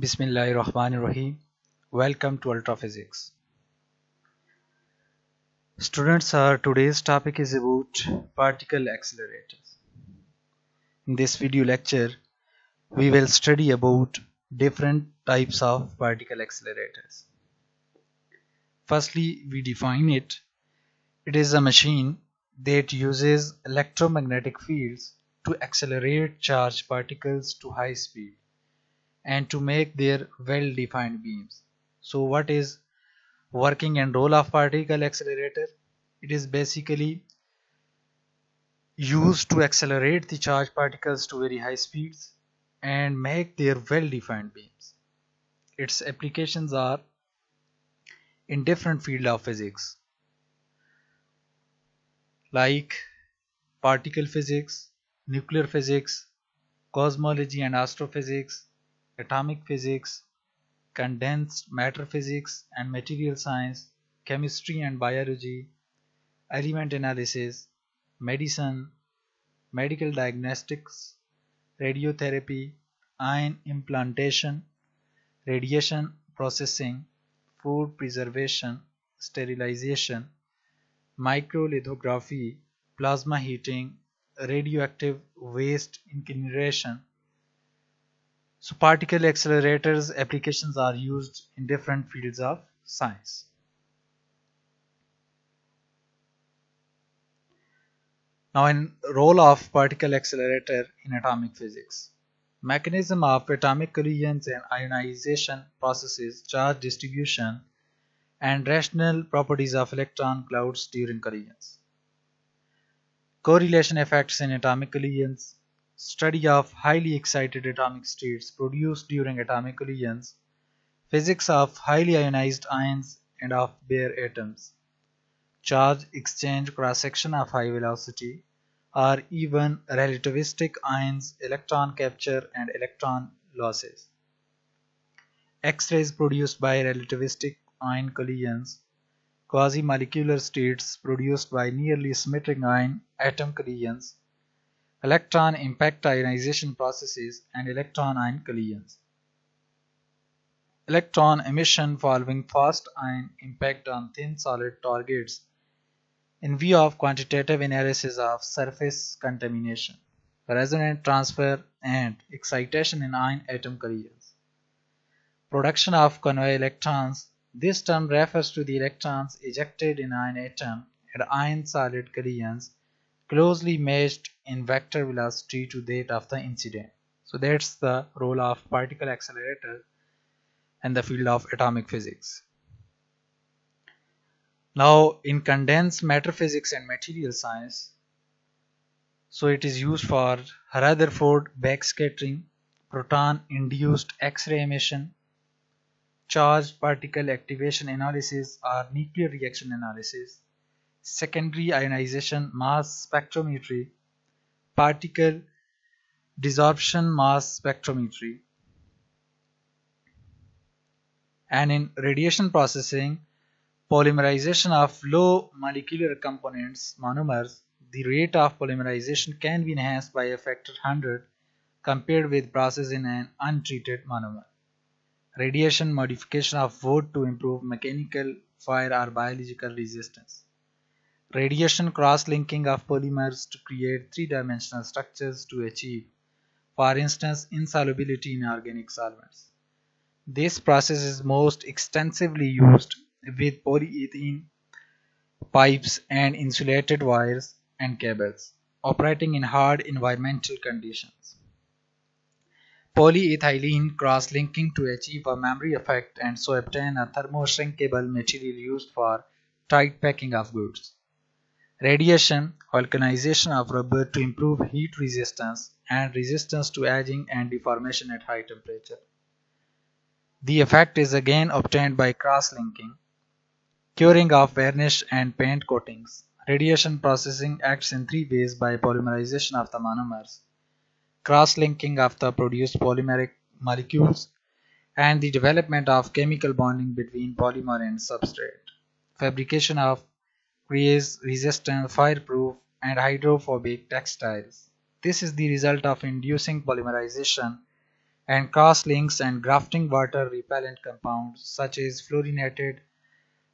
Bismillahir Rahmanir Rahim. Welcome to Ultra Physics. Students, our today's topic is about particle accelerators. In this video lecture, we will study about different types of particle accelerators. Firstly, we define it. It is a machine that uses electromagnetic fields to accelerate charged particles to high speed and to make their well-defined beams. So what is working and role of particle accelerator? It is basically used to accelerate the charged particles to very high speeds and make their well-defined beams. Its applications are in different fields of physics like particle physics, nuclear physics, cosmology and astrophysics, atomic physics, condensed matter physics and material science, chemistry and biology, element analysis, medicine, medical diagnostics, radiotherapy, ion implantation, radiation processing, food preservation, sterilization, microlithography, plasma heating, radioactive waste incineration. So particle accelerators applications are used in different fields of science. Now in role of particle accelerator in atomic physics. Mechanism of atomic collisions and ionization processes, charge distribution and rational properties of electron clouds during collisions. Correlation effects in atomic collisions. Study of highly excited atomic states produced during atomic collisions, physics of highly ionized ions and of bare atoms, charge exchange cross-section of high velocity, or even relativistic ions, electron capture and electron losses, X-rays produced by relativistic ion collisions, quasi-molecular states produced by nearly symmetric ion atom collisions, electron impact ionization processes and electron ion collisions. Electron emission following fast ion impact on thin solid targets in view of quantitative analysis of surface contamination, resonant transfer and excitation in ion atom collisions. Production of convoy electrons. This term refers to the electrons ejected in ion atom and ion solid collisions closely matched in vector velocity to that of the incident. So that's the role of particle accelerator in the field of atomic physics. Now in condensed matter physics and material science, so it is used for Rutherford backscattering, proton-induced X-ray emission, charged particle activation analysis or nuclear reaction analysis, secondary ionization mass spectrometry, particle desorption mass spectrometry. And in radiation processing, polymerization of low molecular components, monomers, the rate of polymerization can be enhanced by a factor 100 compared with process in an untreated monomer. Radiation modification of wood to improve mechanical, fire or biological resistance. Radiation cross-linking of polymers to create three-dimensional structures to achieve, for instance, insolubility in organic solvents. This process is most extensively used with polyethylene pipes and insulated wires and cables, operating in hard environmental conditions. Polyethylene cross-linking to achieve a memory effect and so obtain a thermo-shrinkable material used for tight packing of goods. Radiation vulcanization of rubber to improve heat resistance and resistance to aging and deformation at high temperature. The effect is again obtained by cross-linking, curing of varnish and paint coatings. Radiation processing acts in three ways: by polymerization of the monomers, cross-linking of the produced polymeric molecules, and the development of chemical bonding between polymer and substrate. Fabrication of resistant, fireproof and hydrophobic textiles. This is the result of inducing polymerization and cross-links and grafting water repellent compounds such as fluorinated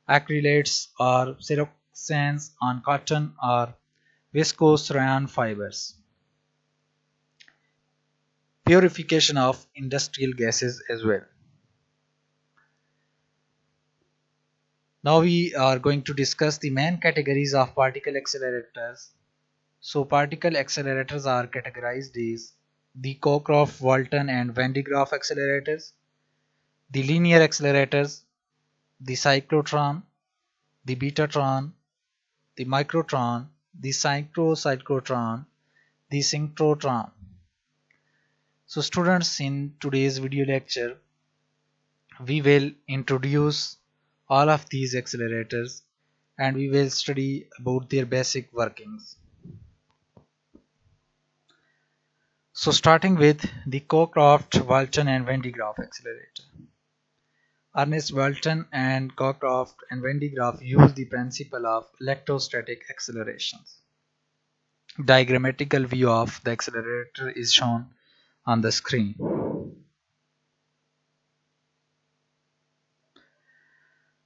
acrylates or siloxanes on cotton or viscose rayon fibers. Purification of industrial gases as well. Now we are going to discuss the main categories of particle accelerators. So particle accelerators are categorized as the Cockcroft-Walton and Van de Graaff accelerators, the linear accelerators, the cyclotron, the betatron, the microtron, the synchrocyclotron, the synchrotron. So students, in today's video lecture, we will introduce all of these accelerators and we will study about their basic workings. So starting with the Cockcroft-Walton and Van de Graaff accelerator. Ernest Walton and Cockcroft and Van de Graaff used the principle of electrostatic accelerations. Diagrammatical view of the accelerator is shown on the screen.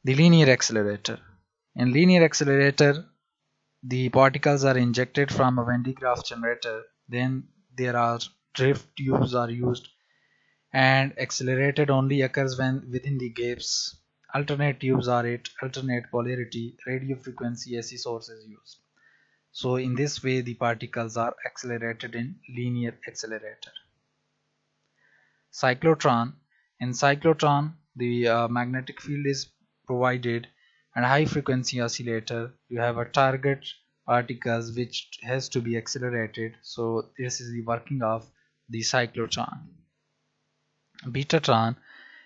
The linear accelerator. In linear accelerator, the particles are injected from a Van de Graaff generator, then there are drift tubes are used and accelerated only occurs when within the gaps. Alternate tubes are at alternate polarity, radio frequency AC source is used. So in this way the particles are accelerated in linear accelerator. Cyclotron. In cyclotron the magnetic field is provided and high frequency oscillator. You have a target particles which has to be accelerated, so this is the working of the cyclotron. Betatron.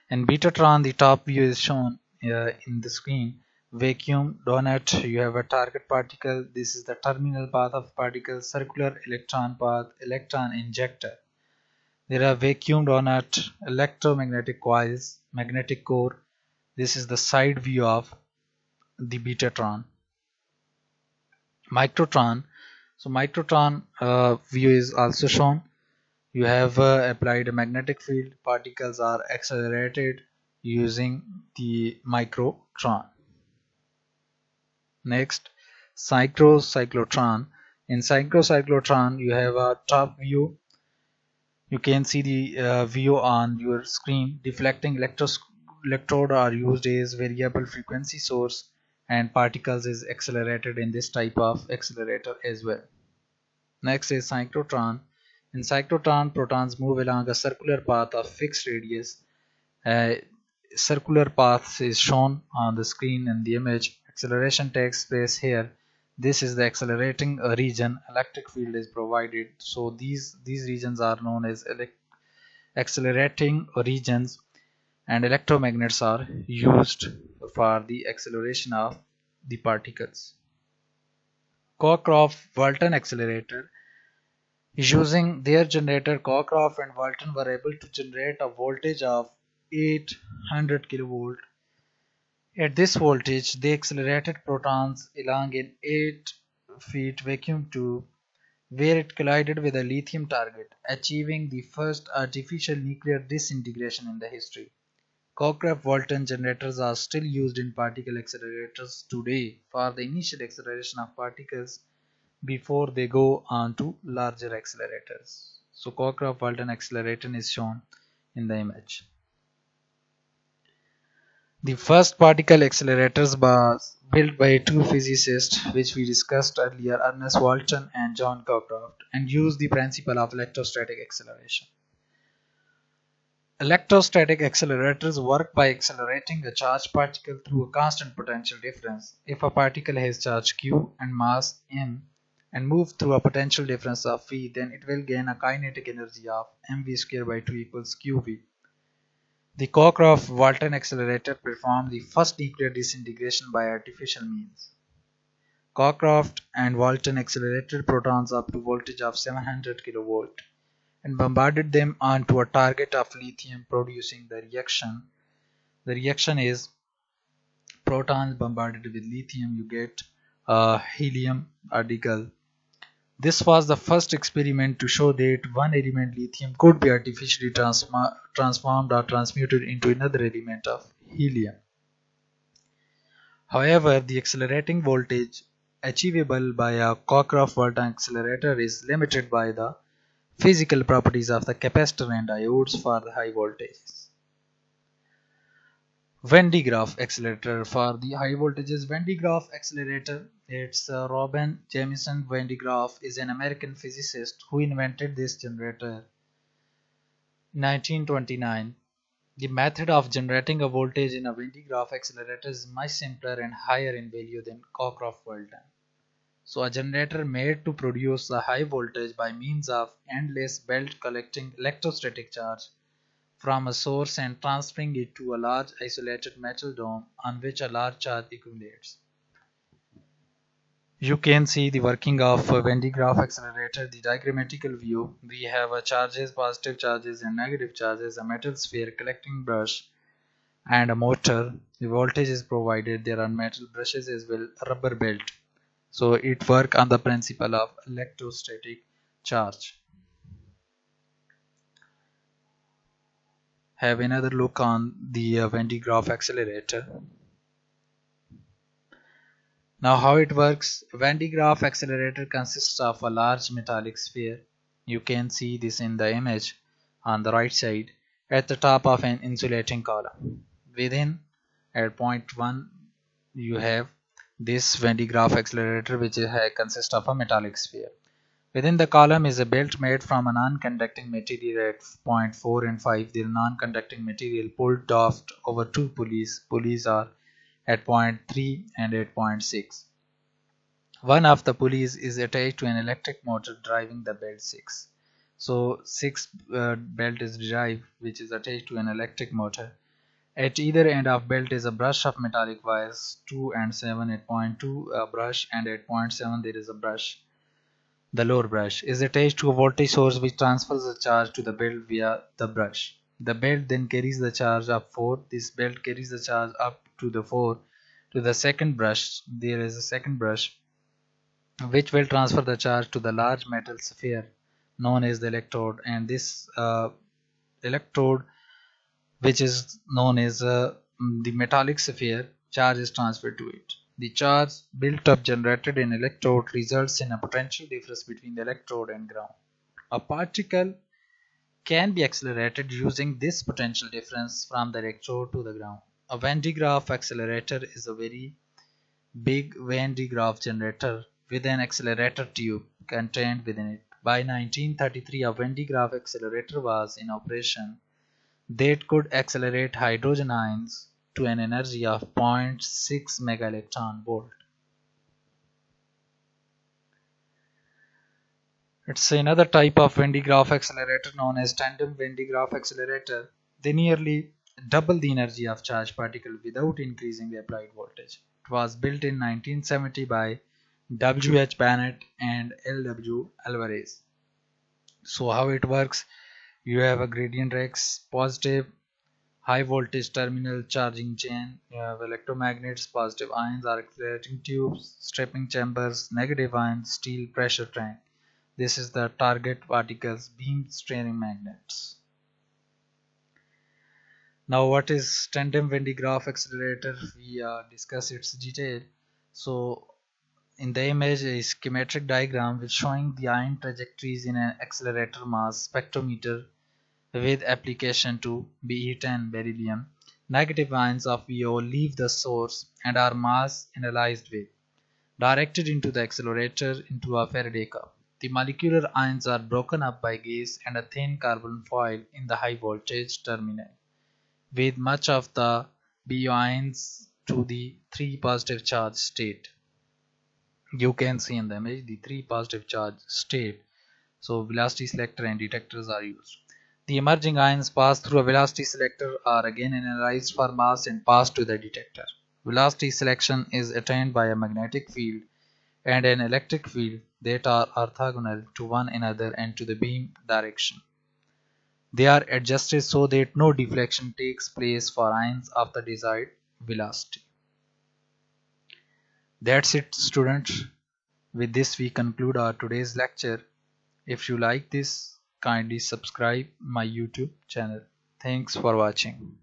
In betatron the top view is shown in the screen. Vacuum donut, you have a target particle. This is the terminal path of particle, circular electron path, electron injector. There are vacuum donut, electromagnetic coils, magnetic core. This is the side view of the betatron. Microtron. So microtron view is also shown. You have applied a magnetic field, particles are accelerated using the microtron. Next, synchrocyclotron. In synchrocyclotron you have a top view. You can see the view on your screen. Deflecting electrode are used as variable frequency source and particles is accelerated in this type of accelerator as well. Next is synchrotron. In synchrotron, protons move along a circular path of fixed radius. Circular path is shown on the screen in the image. Acceleration takes place here. This is the accelerating region. Electric field is provided. So these regions are known as accelerating regions, and electromagnets are used for the acceleration of the particles. Cockcroft-Walton accelerator. Using their generator, Cockcroft and Walton were able to generate a voltage of 800 kilovolt. At this voltage, they accelerated protons along an 8-foot vacuum tube where it collided with a lithium target, achieving the first artificial nuclear disintegration in the history. Cockcroft-Walton generators are still used in particle accelerators today for the initial acceleration of particles before they go on to larger accelerators. So Cockcroft-Walton accelerator is shown in the image. The first particle accelerators was built by two physicists which we discussed earlier, Ernest Walton and John Cockcroft, and used the principle of electrostatic acceleration. Electrostatic accelerators work by accelerating a charged particle through a constant potential difference. If a particle has charge q and mass m and moves through a potential difference of v, then it will gain a kinetic energy of mv²/2 equals qv. The Cockcroft-Walton accelerator performed the first nuclear disintegration by artificial means. Cockcroft and Walton accelerated protons up to voltage of 700 kV. And bombarded them onto a target of lithium, producing the reaction. The reaction is protons bombarded with lithium, you get a helium radical This was the first experiment to show that one element lithium could be artificially transformed or transmuted into another element of helium. However, the accelerating voltage achievable by a Cockcroft-Walton accelerator is limited by the physical properties of the capacitor and diodes for the high voltages. Van de Graaff accelerator for the high voltages. Van de Graaff accelerator, it's Robert Jemison Van de Graaff is an American physicist who invented this generator in 1929. The method of generating a voltage in a Van de Graaff accelerator is much simpler and higher in value than Cockcroft-Walton. So a generator made to produce a high voltage by means of endless belt collecting electrostatic charge from a source and transferring it to a large isolated metal dome on which a large charge accumulates. You can see the working of Van de Graaff accelerator, the diagrammatical view. We have a charges, positive charges and negative charges, a metal sphere, collecting brush and a motor. The voltage is provided. There are metal brushes as well, rubber belt. So it works on the principle of electrostatic charge. Have another look on the Van de Graaff accelerator. Now how it works. Van de Graaff accelerator consists of a large metallic sphere. You can see this in the image on the right side at the top of an insulating column. Within, at point 1, you have this Van de Graaff accelerator which consists of a metallic sphere. Within the column is a belt made from a non-conducting material at point 4 and 5. The non-conducting material pulled off over two pulleys. Pulleys are at point 3 and at point 6. One of the pulleys is attached to an electric motor driving the belt 6. So 6 belt is derived, which is attached to an electric motor. At either end of belt is a brush of metallic wires 2 and 7. At point 2 a brush, and at point 7 there is a brush. The lower brush is attached to a voltage source which transfers the charge to the belt via the brush. The belt then carries the charge up 4. This belt carries the charge up to the 4 to the second brush. There is a second brush which will transfer the charge to the large metal sphere known as the electrode, and this electrode, which is known as the metallic sphere, charge is transferred to it. The charge built up generated in electrode results in a potential difference between the electrode and ground. A particle can be accelerated using this potential difference from the electrode to the ground. A Van de Graaff accelerator is a very big Van de Graaff generator with an accelerator tube contained within it. By 1933, a Van de Graaff accelerator was in operation that could accelerate hydrogen ions to an energy of 0.6 MeV. It's another type of Van de Graaff accelerator known as tandem Van de Graaff accelerator. They nearly double the energy of charged particle without increasing the applied voltage. It was built in 1970 by W.H. Bennett and L.W. Alvarez. So how it works? You have a gradient X, positive high voltage terminal charging chain. You have electromagnets, positive ions are accelerating tubes, stripping chambers, negative ions, steel pressure tank. This is the target particles, beam straining magnets. Now what is tandem Van de Graaff accelerator? We discuss its detail. So in the image a schematic diagram which showing the ion trajectories in an accelerator mass spectrometer with application to Be10 beryllium. Negative ions of VO leave the source and are mass analyzed with, directed into the accelerator into a Faraday cup. The molecular ions are broken up by gas and a thin carbon foil in the high voltage terminal, with much of the BO ions to the 3 positive charge state. You can see in the image the 3 positive charge state. So velocity selector and detectors are used. The emerging ions pass through a velocity selector, are again analyzed for mass and passed to the detector. Velocity selection is attained by a magnetic field and an electric field that are orthogonal to one another and to the beam direction. They are adjusted so that no deflection takes place for ions of the desired velocity. That's it, students. With this we conclude our today's lecture. If you like this, kindly subscribe my YouTube channel. Thanks for watching.